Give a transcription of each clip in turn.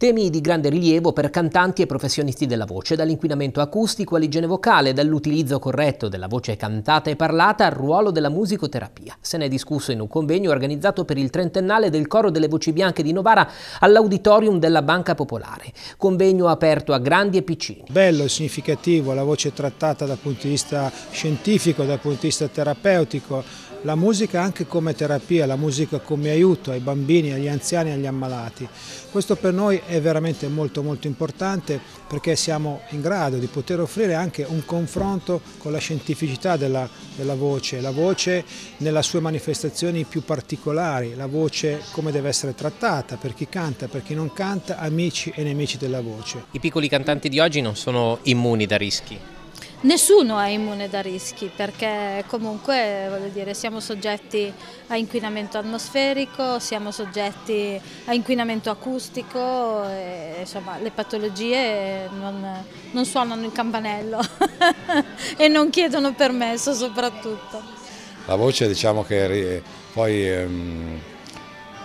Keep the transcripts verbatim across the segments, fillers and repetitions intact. Temi di grande rilievo per cantanti e professionisti della voce, dall'inquinamento acustico all'igiene vocale, dall'utilizzo corretto della voce cantata e parlata al ruolo della musicoterapia. Se ne è discusso in un convegno organizzato per il trentennale del Coro delle Voci Bianche di Novara all'Auditorium della Banca Popolare. Convegno aperto a grandi e piccini. Bello e significativo, la voce trattata dal punto di vista scientifico, dal punto di vista terapeutico, la musica anche come terapia, la musica come aiuto ai bambini, agli anziani e agli ammalati. Questo per noi è veramente molto molto importante, perché siamo in grado di poter offrire anche un confronto con la scientificità della, della voce, la voce nelle sue manifestazioni più particolari, la voce come deve essere trattata per chi canta, per chi non canta, amici e nemici della voce. I piccoli cantanti di oggi non sono immuni da rischi? Nessuno è immune da rischi, perché comunque voglio dire, siamo soggetti a inquinamento atmosferico, siamo soggetti a inquinamento acustico, e, insomma le patologie non, non suonano il campanello e non chiedono permesso soprattutto. La voce diciamo che poi ehm,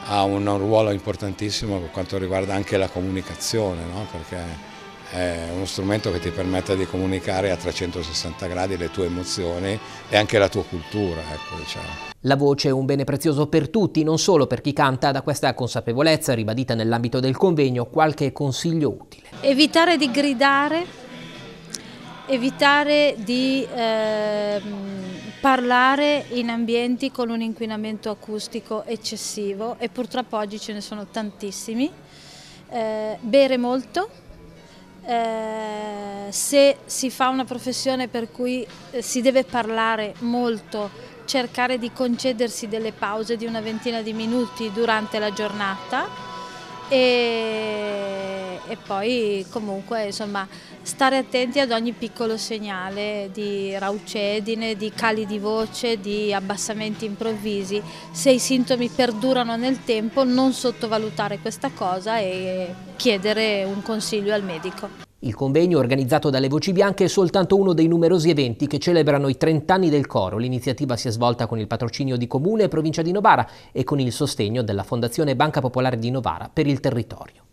ha un ruolo importantissimo per quanto riguarda anche la comunicazione, no? Perché è uno strumento che ti permette di comunicare a trecentosessanta gradi le tue emozioni e anche la tua cultura, ecco, diciamo. La voce è un bene prezioso per tutti, non solo per chi canta. Da questa consapevolezza, ribadita nell'ambito del convegno, qualche consiglio utile. Evitare di gridare, evitare di eh, parlare in ambienti con un inquinamento acustico eccessivo, e purtroppo oggi ce ne sono tantissimi, eh, bere molto. Eh, se si fa una professione per cui eh, si deve parlare molto, cercare di concedersi delle pause di una ventina di minuti durante la giornata e, e poi comunque insomma stare attenti ad ogni piccolo segnale di raucedine, di cali di voce, di abbassamenti improvvisi. Se i sintomi perdurano nel tempo, non sottovalutare questa cosa e chiedere un consiglio al medico. Il convegno, organizzato dalle Voci Bianche, è soltanto uno dei numerosi eventi che celebrano i trent'anni del coro. L'iniziativa si è svolta con il patrocinio di Comune e Provincia di Novara e con il sostegno della Fondazione Banca Popolare di Novara per il territorio.